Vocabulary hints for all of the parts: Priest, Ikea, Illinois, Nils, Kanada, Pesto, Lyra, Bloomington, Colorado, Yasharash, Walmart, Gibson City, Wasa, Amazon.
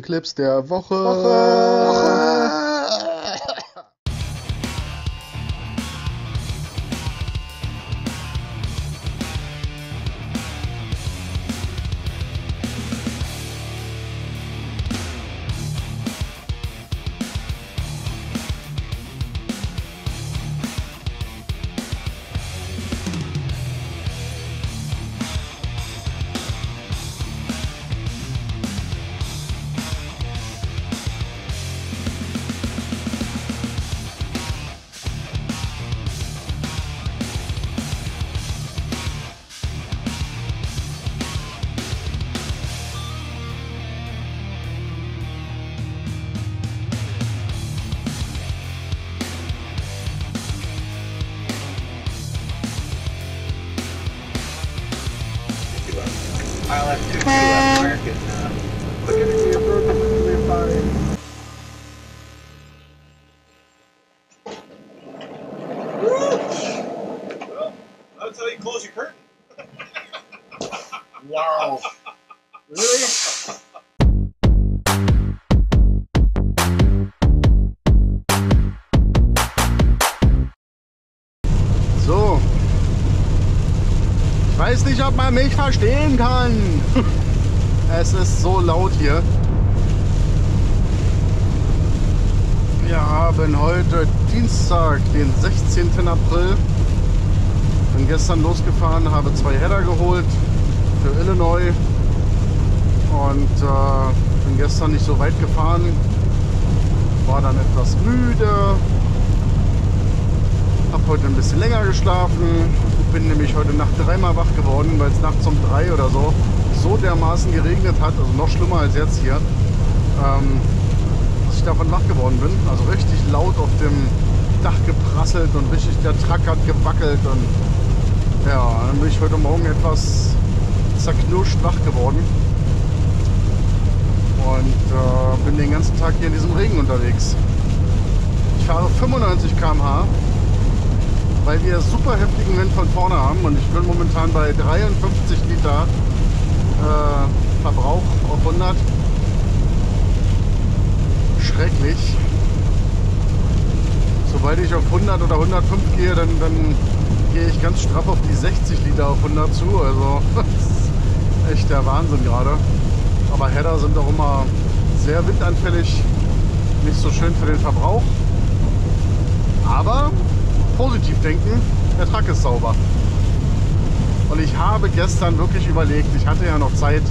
den Clips der Woche. Wow. Really? So. Ich weiß nicht, ob man mich verstehen kann. Es ist so laut hier. Wir haben heute Dienstag, den 16. April. Bin gestern losgefahren, habe 2 Header geholt für Illinois und bin gestern nicht so weit gefahren, war dann etwas müde, habe heute ein bisschen länger geschlafen, bin nämlich heute Nacht 3-mal wach geworden, weil es nachts um 3 oder so dermaßen geregnet hat, also noch schlimmer als jetzt hier, dass ich davon wach geworden bin, also richtig laut auf dem Dach geprasselt und richtig der Truck hat gewackelt und ja, dann bin ich heute Morgen etwas zerknirscht wach geworden und bin den ganzen Tag hier in diesem Regen unterwegs. Ich fahre 95 km/h, weil wir super heftigen Wind von vorne haben und ich bin momentan bei 53 Liter Verbrauch auf 100. Schrecklich. Sobald ich auf 100 oder 105 gehe, dann gehe ich ganz straff auf die 60 Liter auf 100 zu, also echt der Wahnsinn gerade. Aber Header sind auch immer sehr windanfällig, nicht so schön für den Verbrauch. Aber positiv denken, der Truck ist sauber. Und ich habe gestern wirklich überlegt, ich hatte ja noch Zeit,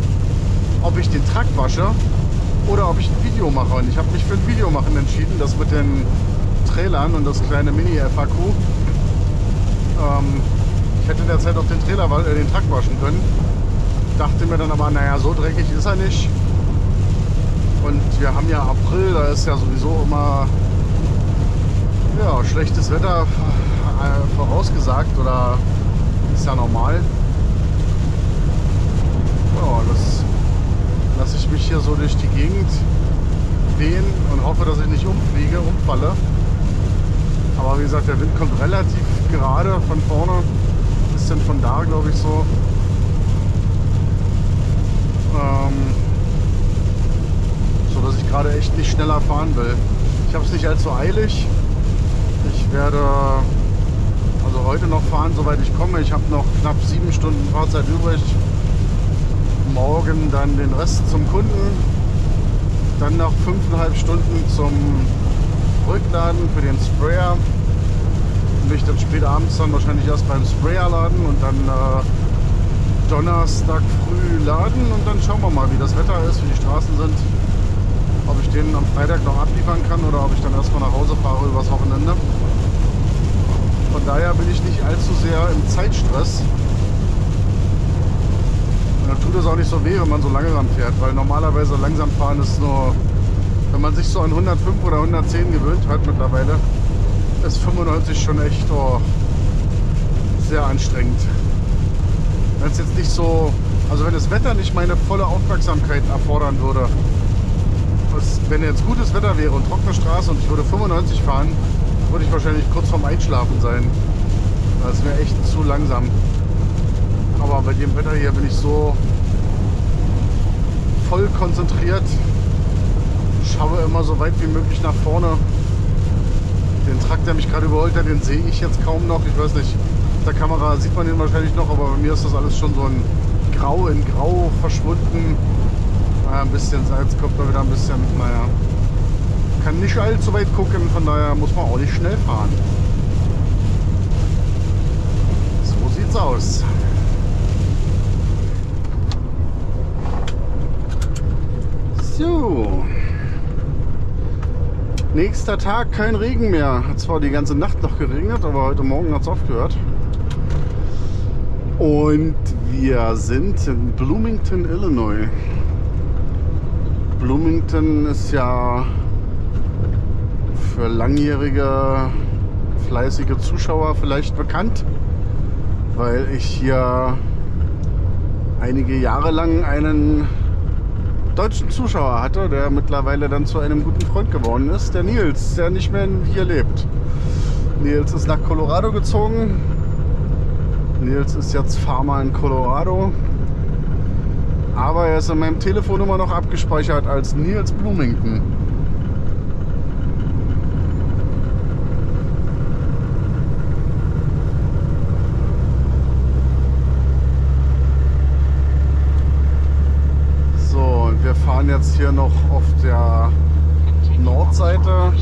ob ich den Truck wasche oder ob ich ein Video mache. Und ich habe mich für ein Video machen entschieden, das mit den Trailern und das kleine Mini-FAQ. Ich hätte in der Zeit auch den Truck waschen können. Dachte mir dann aber, naja, so dreckig ist er nicht. Und wir haben ja April, da ist ja sowieso immer ja, schlechtes Wetter vorausgesagt oder ist ja normal. Ja, das lasse ich mich hier so durch die Gegend wehen und hoffe, dass ich nicht umfalle. Aber wie gesagt, der Wind kommt relativ gerade von vorne, ein bisschen von da, glaube ich, so. So dass ich gerade echt nicht schneller fahren will. Ich habe es nicht allzu eilig. Ich werde also heute noch fahren, soweit ich komme. Ich habe noch knapp 7 Stunden Fahrzeit übrig. Morgen dann den Rest zum Kunden. Dann noch 5,5 Stunden zum Rückladen für den Sprayer. Mich dann spät abends dann wahrscheinlich erst beim Sprayer laden und dann Donnerstag früh laden und dann schauen wir mal, wie das Wetter ist, wie die Straßen sind, ob ich den am Freitag noch abliefern kann oder ob ich dann erstmal nach Hause fahre übers Wochenende. Von daher bin ich nicht allzu sehr im Zeitstress. Und dann tut es auch nicht so weh, wenn man so lange ranfährt, weil normalerweise langsam fahren ist nur, wenn man sich so an 105 oder 110 gewöhnt hat mittlerweile, ist 95 schon echt sehr anstrengend. Wenn es jetzt nicht so, also wenn das Wetter nicht meine volle Aufmerksamkeit erfordern würde, wenn jetzt gutes Wetter wäre und trockene Straße und ich würde 95 fahren, würde ich wahrscheinlich kurz vorm Einschlafen sein. Das wäre echt zu langsam. Aber bei dem Wetter hier bin ich so voll konzentriert schaue immer so weit wie möglich nach vorne. Den Truck, der mich gerade überholt hat, den sehe ich jetzt kaum noch. Ich weiß nicht, auf der Kamera sieht man den wahrscheinlich noch, aber bei mir ist das alles schon so ein Grau in Grau verschwunden. Naja, ein bisschen Salz kommt da wieder ein bisschen, naja. Kann nicht allzu weit gucken, von daher muss man auch nicht schnell fahren. So sieht's aus. So. Nächster Tag kein Regen mehr. Hat zwar die ganze Nacht noch geregnet, aber heute Morgen hat es aufgehört. Und wir sind in Bloomington, Illinois. Bloomington ist ja für langjährige, fleißige Zuschauer vielleicht bekannt, weil ich hier einige Jahre lang einen deutschen Zuschauer hatte, der mittlerweile dann zu einem guten Freund geworden ist, der Nils, der nicht mehr hier lebt. Nils ist nach Colorado gezogen. Nils ist jetzt Farmer in Colorado. Aber er ist in meinem Telefon immer noch abgespeichert als Nils Bloomington. Wir fahren jetzt hier noch auf der Nordseite. Auf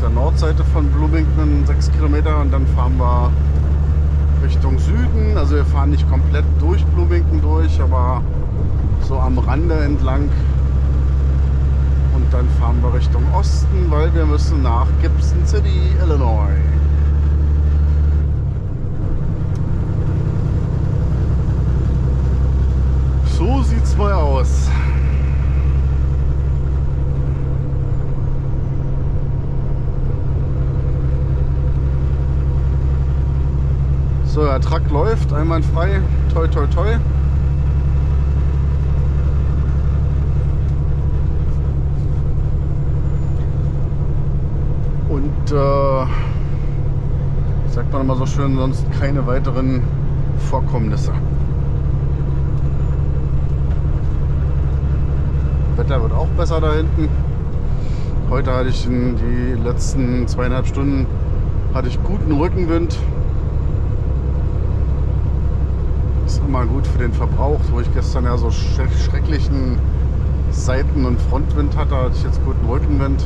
der Nordseite von Bloomington 6 Kilometer und dann fahren wir Richtung Süden. Also wir fahren nicht komplett durch Bloomington durch, aber so am Rande entlang. Und dann fahren wir Richtung Osten, weil wir müssen nach Gibson City, Illinois. So sieht's mal aus. So, der Truck läuft einwandfrei. Toi, toi, toi. Und sagt man immer so schön, sonst keine weiteren Vorkommnisse. Wetter wird auch besser da hinten. Heute hatte ich in die letzten 2,5 Stunden hatte ich guten Rückenwind. Ist immer gut für den Verbrauch, wo ich gestern ja so schrecklichen Seiten- und Frontwind hatte, hatte ich jetzt guten Rückenwind.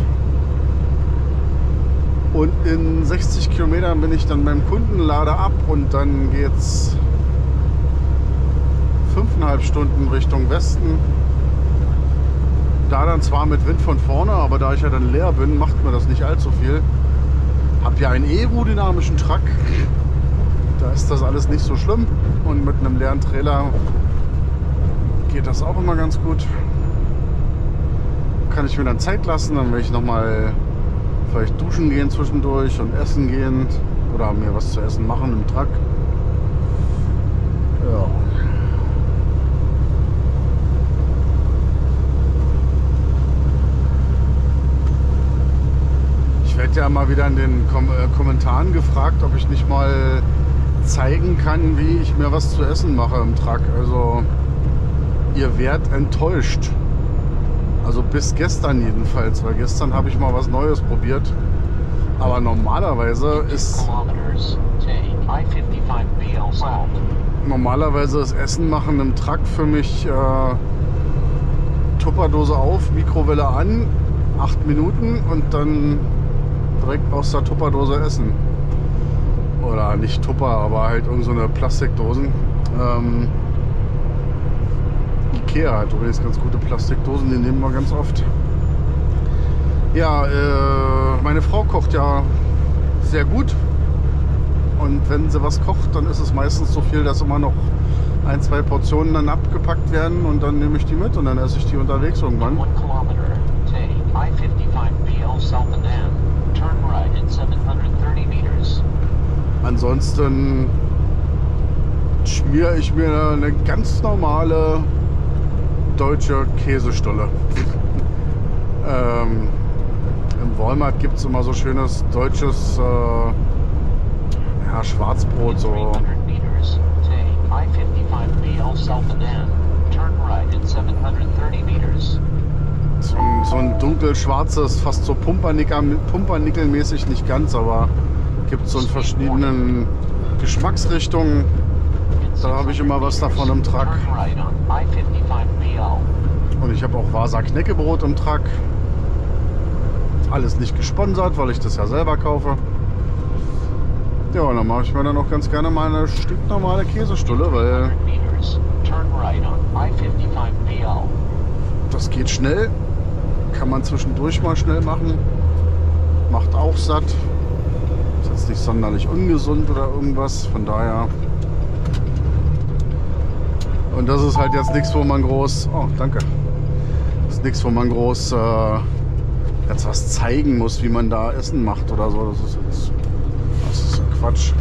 Und in 60 Kilometern bin ich dann beim Kunden, lade ab und dann geht's 5,5 Stunden Richtung Westen. Da dann zwar mit Wind von vorne, aber da ich ja dann leer bin, macht mir das nicht allzu viel. Hab ja einen aerodynamischen Truck, da ist das alles nicht so schlimm und mit einem leeren Trailer geht das auch immer ganz gut. Kann ich mir dann Zeit lassen, dann will ich nochmal vielleicht duschen gehen zwischendurch und essen gehen oder mir was zu essen machen im Truck. Ja. Ich werde ja mal wieder in den Kommentaren gefragt, ob ich nicht mal zeigen kann, wie ich mir was zu essen mache im Truck. Also ihr werdet enttäuscht. Also bis gestern jedenfalls, weil gestern habe ich mal was Neues probiert. Aber normalerweise ist das Essen machen im Truck für mich Tupperdose auf, Mikrowelle an, 8 Minuten und dann direkt aus der Tupperdose essen. Oder nicht Tupper, aber halt irgend so eine Plastikdosen. Ikea hat übrigens ganz gute Plastikdosen, die nehmen wir ganz oft. Ja, meine Frau kocht ja sehr gut. Und wenn sie was kocht, dann ist es meistens so viel, dass immer noch 1-2 Portionen dann abgepackt werden. Und dann nehme ich die mit und dann esse ich die unterwegs irgendwann. Ansonsten schmiere ich mir eine ganz normale deutsche Käsestulle. Im Walmart gibt es immer so schönes deutsches ja, Schwarzbrot. So. so ein dunkelschwarzes, fast so Pumpernickel-mäßig, nicht ganz, aber gibt so in verschiedenen Geschmacksrichtungen. Da habe ich immer was davon im Truck. Und ich habe auch Wasa Knäckebrot im Truck. Alles nicht gesponsert, weil ich das ja selber kaufe. Ja, und dann mache ich mir dann auch ganz gerne mal eine stinknormale Käsestulle, weil das geht schnell. Kann man zwischendurch mal schnell machen. Macht auch satt. Ist jetzt nicht sonderlich ungesund oder irgendwas, von daher. Und das ist halt jetzt nichts, wo man groß... Oh, danke. Das ist nichts, wo man groß jetzt was zeigen muss, wie man da Essen macht oder so. Das ist Quatsch.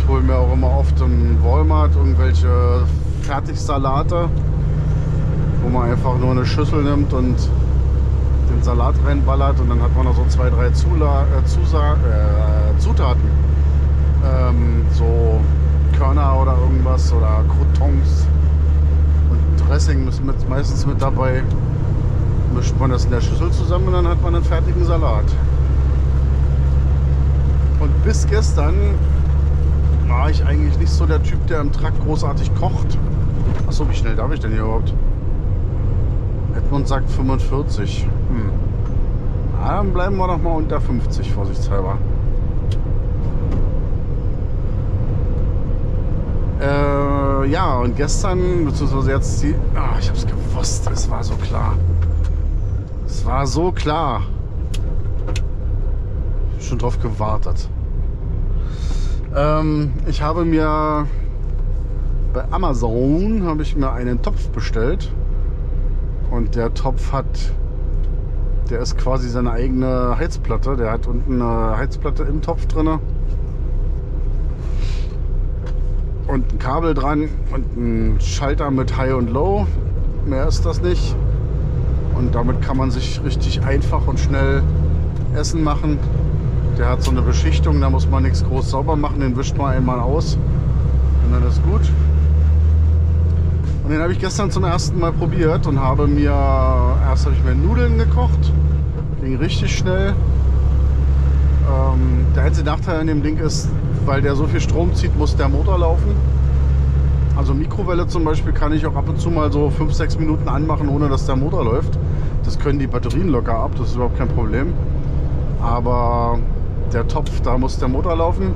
Ich hole mir auch immer oft im Walmart irgendwelche Fertigsalate, wo man einfach nur eine Schüssel nimmt und den Salat reinballert und dann hat man noch so 2, 3 Zutaten. So Körner oder irgendwas oder Croutons und Dressing ist meistens mit dabei. Mischt man das in der Schüssel zusammen und dann hat man einen fertigen Salat. Und bis gestern war ich eigentlich nicht so der Typ, der im Truck großartig kocht. Achso, wie schnell darf ich denn hier überhaupt? Edmund sagt 45. Na, dann bleiben wir noch mal unter 50, vorsichtshalber. Ja, und gestern, beziehungsweise jetzt die... Oh, ich hab's gewusst, es war so klar. Es war so klar. Ich hab schon drauf gewartet. Ich habe mir bei Amazon einen Topf bestellt und der Topf ist quasi seine eigene Heizplatte. Der hat unten eine Heizplatte im Topf drin und ein Kabel dran und einen Schalter mit High und Low. Mehr ist das nicht und damit kann man sich richtig einfach und schnell Essen machen. Der hat so eine Beschichtung, da muss man nichts groß sauber machen, den wischt man einmal aus und dann ist gut. Und den habe ich gestern zum ersten Mal probiert und habe ich mir Nudeln gekocht, ging richtig schnell. Der einzige Nachteil an dem Ding ist, weil der so viel Strom zieht, muss der Motor laufen. Also Mikrowelle zum Beispiel kann ich auch ab und zu mal so 5-6 Minuten anmachen, ohne dass der Motor läuft. Das können die Batterien locker ab, das ist überhaupt kein Problem. Aber der Topf, da muss der Motor laufen,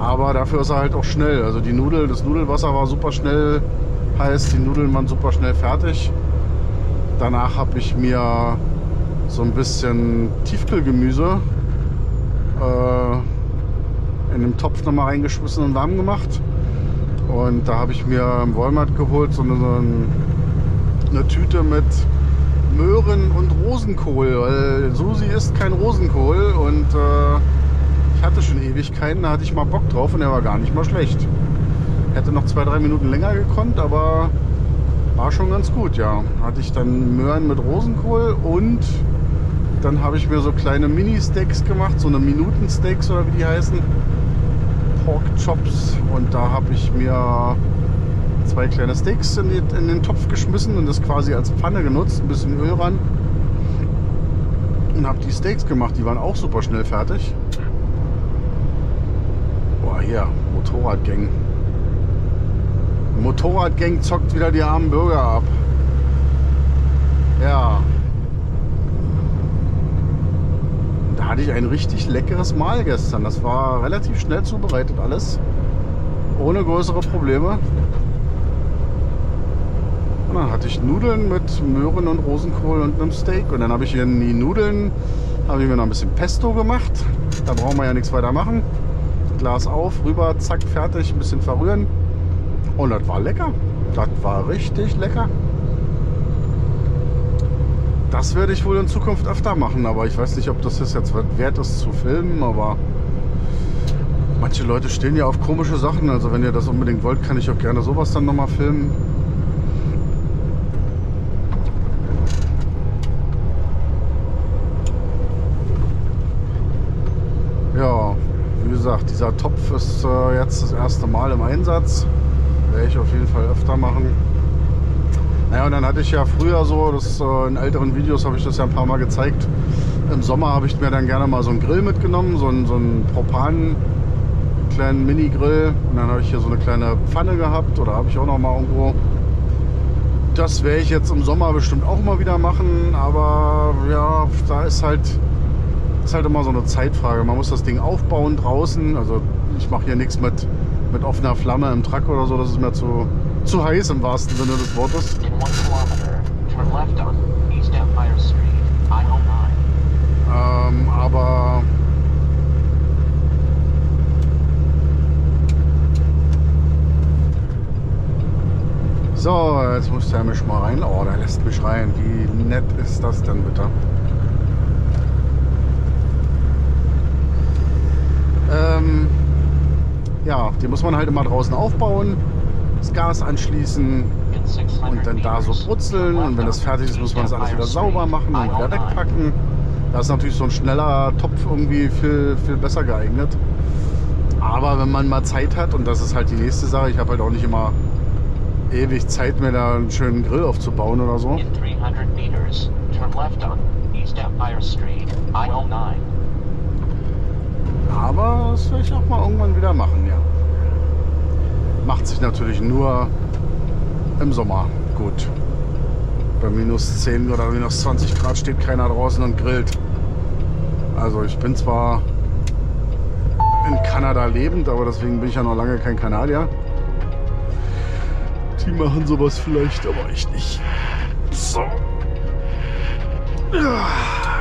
aber dafür ist er halt auch schnell. Also die Nudel, das Nudelwasser war super schnell heiß, die Nudeln waren super schnell fertig. Danach habe ich mir so ein bisschen Tiefkühlgemüse in den Topf nochmal reingeschmissen und warm gemacht. Und da habe ich mir im Walmart geholt so eine Tüte mit Möhren und Rosenkohl, weil Susi isst kein Rosenkohl und ich hatte schon Ewigkeiten, da hatte ich mal Bock drauf und der war gar nicht mal schlecht. Hätte noch 2-3 Minuten länger gekonnt, aber war schon ganz gut, ja. Hatte ich dann Möhren mit Rosenkohl und dann habe ich mir so kleine Mini-Steaks gemacht, so eine Minutensteaks oder wie die heißen, Pork Chops, und da habe ich mir 2 kleine Steaks in den Topf geschmissen und das quasi als Pfanne genutzt, ein bisschen Öl ran und habe die Steaks gemacht, die waren auch super schnell fertig. Boah, hier, Motorradgang. Motorradgang zockt wieder die armen Bürger ab. Ja. Da hatte ich ein richtig leckeres Mahl gestern. Das war relativ schnell zubereitet alles. Ohne größere Probleme. Und dann hatte ich Nudeln mit Möhren und Rosenkohl und einem Steak. Und dann habe ich in die Nudeln, habe ich mir noch ein bisschen Pesto gemacht. Da brauchen wir ja nichts weiter machen. Glas auf, rüber, zack, fertig, ein bisschen verrühren. Und das war lecker. Das war richtig lecker. Das werde ich wohl in Zukunft öfter machen. Aber ich weiß nicht, ob das jetzt wert ist zu filmen, aber... Manche Leute stehen ja auf komische Sachen, also wenn ihr das unbedingt wollt, kann ich auch gerne sowas dann nochmal filmen. Ja, wie gesagt, dieser Topf ist jetzt das erste Mal im Einsatz. Werde ich auf jeden Fall öfter machen. Naja, und dann hatte ich ja früher so, das, in älteren Videos habe ich das ja ein paar Mal gezeigt. Im Sommer habe ich mir dann gerne mal so einen Grill mitgenommen, so einen Propan, kleinen Mini-Grill. Und dann habe ich hier so eine kleine Pfanne gehabt, oder habe ich auch noch mal irgendwo. Das werde ich jetzt im Sommer bestimmt auch mal wieder machen, aber ja, da ist halt immer so eine Zeitfrage. Man muss das Ding aufbauen draußen. Also ich mache hier nichts mit offener Flamme im Truck oder so, das ist mir zu heiß im wahrsten Sinne des Wortes. Aber so, jetzt muss der mich mal rein. Oh, der lässt mich rein. Wie nett ist das denn bitte? Ja, die muss man halt immer draußen aufbauen, das Gas anschließen und dann da so brutzeln. Und wenn das fertig ist, muss man es alles wieder sauber machen und wieder wegpacken. Da ist natürlich so ein schneller Topf irgendwie viel besser geeignet. Aber wenn man mal Zeit hat, und das ist halt die nächste Sache, ich habe halt auch nicht immer ewig Zeit, mir da einen schönen Grill aufzubauen oder so. Aber das will ich auch mal irgendwann wieder machen, ja. Macht sich natürlich nur im Sommer gut. Bei minus 10 oder minus 20 Grad steht keiner draußen und grillt. Also ich bin zwar in Kanada lebend, aber deswegen bin ich ja noch lange kein Kanadier. Die machen sowas vielleicht, aber ich nicht. So. Ja.